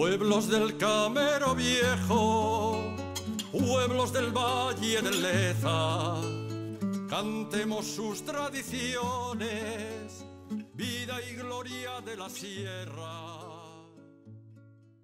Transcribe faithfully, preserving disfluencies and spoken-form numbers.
Pueblos del Camero Viejo, pueblos del Valle del Leza, cantemos sus tradiciones, vida y gloria de la sierra.